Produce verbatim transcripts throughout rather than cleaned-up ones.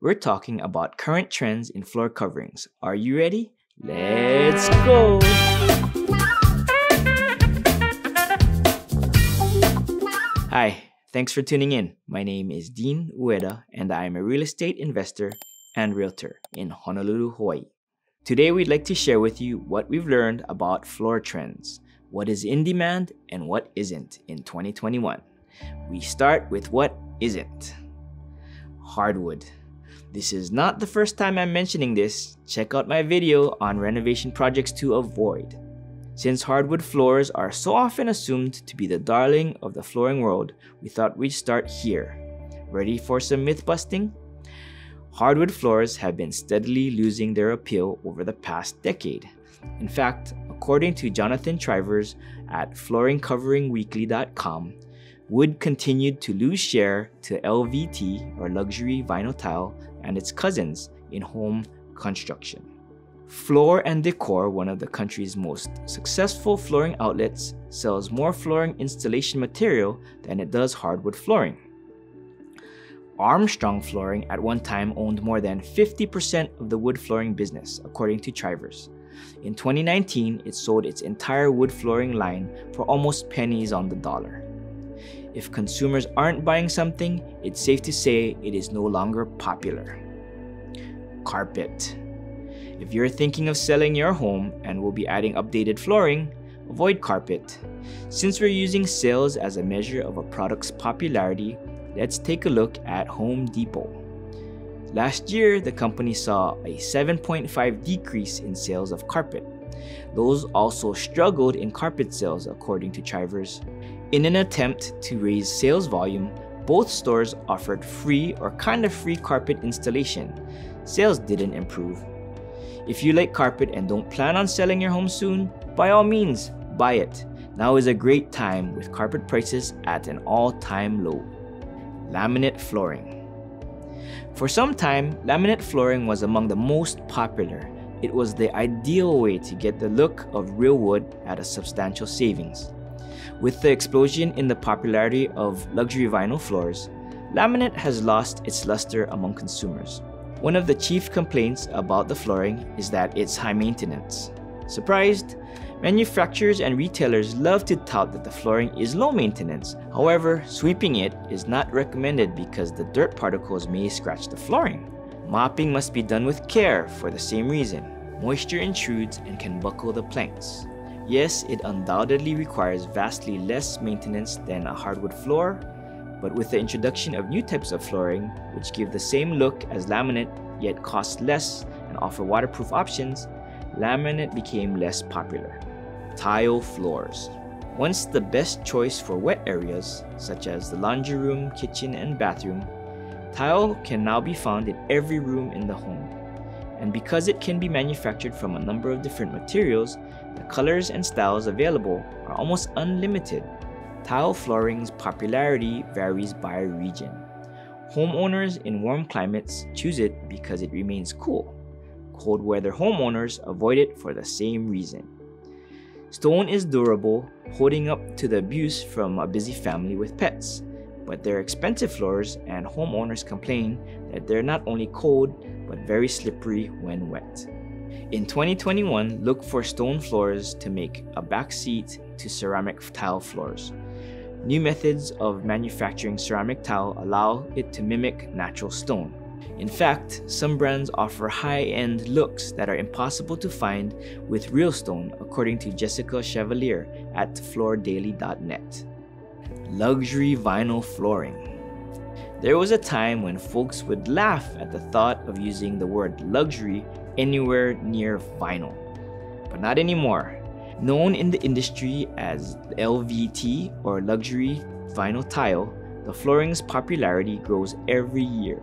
We're talking about current trends in floor coverings. Are you ready? Let's go! Hi, thanks for tuning in. My name is Dean Ueda, and I am a real estate investor and realtor in Honolulu, Hawaii. Today we'd like to share with you what we've learned about floor trends, what is in demand and what isn't in twenty twenty-one. We start with what isn't. Hardwood. This is not the first time I'm mentioning this. Check out my video on renovation projects to avoid. Since hardwood floors are so often assumed to be the darling of the flooring world, we thought we'd start here. Ready for some myth busting? Hardwood floors have been steadily losing their appeal over the past decade. In fact, according to Jonathan Trivers at flooring covering weekly dot com, wood continued to lose share to L V T, or luxury vinyl tile, and its cousins in home construction. Floor and Decor, one of the country's most successful flooring outlets, sells more flooring installation material than it does hardwood flooring. Armstrong Flooring at one time owned more than fifty percent of the wood flooring business, according to Chivers. In twenty nineteen, it sold its entire wood flooring line for almost pennies on the dollar. If consumers aren't buying something, it's safe to say it is no longer popular. Carpet. If you're thinking of selling your home and will be adding updated flooring, avoid carpet. Since we're using sales as a measure of a product's popularity, let's take a look at Home Depot. Last year, the company saw a seven point five percent decrease in sales of carpet. Those also struggled in carpet sales, according to Chivers. In an attempt to raise sales volume, both stores offered free or kind of free carpet installation. Sales didn't improve. If you like carpet and don't plan on selling your home soon, by all means, buy it. Now is a great time with carpet prices at an all-time low. Laminate flooring. For some time, laminate flooring was among the most popular. It was the ideal way to get the look of real wood at a substantial savings. With the explosion in the popularity of luxury vinyl floors, laminate has lost its luster among consumers. One of the chief complaints about the flooring is that it's high maintenance. Surprised? Manufacturers and retailers love to tout that the flooring is low maintenance. However, sweeping it is not recommended because the dirt particles may scratch the flooring. Mopping must be done with care for the same reason. Moisture intrudes and can buckle the planks. Yes, it undoubtedly requires vastly less maintenance than a hardwood floor, but with the introduction of new types of flooring, which give the same look as laminate yet cost less and offer waterproof options, laminate became less popular. Tile floors. Once the best choice for wet areas, such as the laundry room, kitchen, and bathroom, tile can now be found in every room in the home. And because it can be manufactured from a number of different materials, the colors and styles available are almost unlimited. Tile flooring's popularity varies by region. Homeowners in warm climates choose it because it remains cool. Cold weather homeowners avoid it for the same reason. Stone is durable, holding up to the abuse from a busy family with pets, but they're expensive floors and homeowners complain that they're not only cold but very slippery when wet. In twenty twenty-one, look for stone floors to make a backseat to ceramic tile floors. New methods of manufacturing ceramic tile allow it to mimic natural stone. In fact, some brands offer high-end looks that are impossible to find with real stone, according to Jessica Chevalier at floor daily dot net. Luxury vinyl flooring. There was a time when folks would laugh at the thought of using the word luxury anywhere near vinyl, but not anymore. Known in the industry as L V T, or luxury vinyl tile, the flooring's popularity grows every year.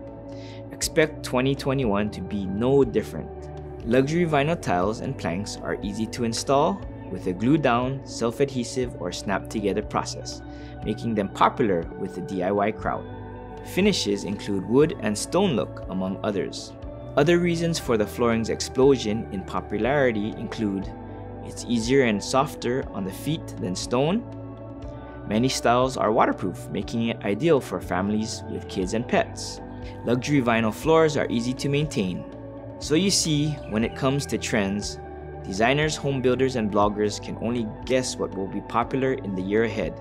Expect twenty twenty-one to be no different. Luxury vinyl tiles and planks are easy to install with a glue-down, self-adhesive, or snap-together process, making them popular with the D I Y crowd. Finishes include wood and stone look, among others. Other reasons for the flooring's explosion in popularity include it's easier and softer on the feet than stone. Many styles are waterproof, making it ideal for families with kids and pets. luxury vinyl floors are easy to maintain. So you see, when it comes to trends, designers, home builders, and bloggers can only guess what will be popular in the year ahead.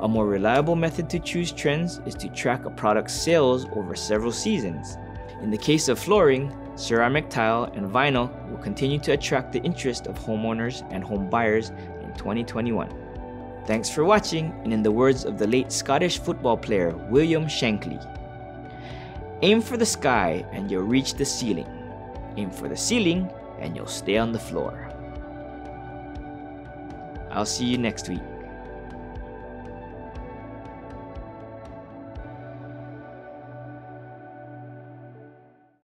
A more reliable method to choose trends is to track a product's sales over several seasons. In the case of flooring, ceramic tile and vinyl will continue to attract the interest of homeowners and home buyers in twenty twenty-one. Thanks for watching, and in the words of the late Scottish football player William Shankly, aim for the sky and you'll reach the ceiling. Aim for the ceiling and you'll stay on the floor. I'll see you next week.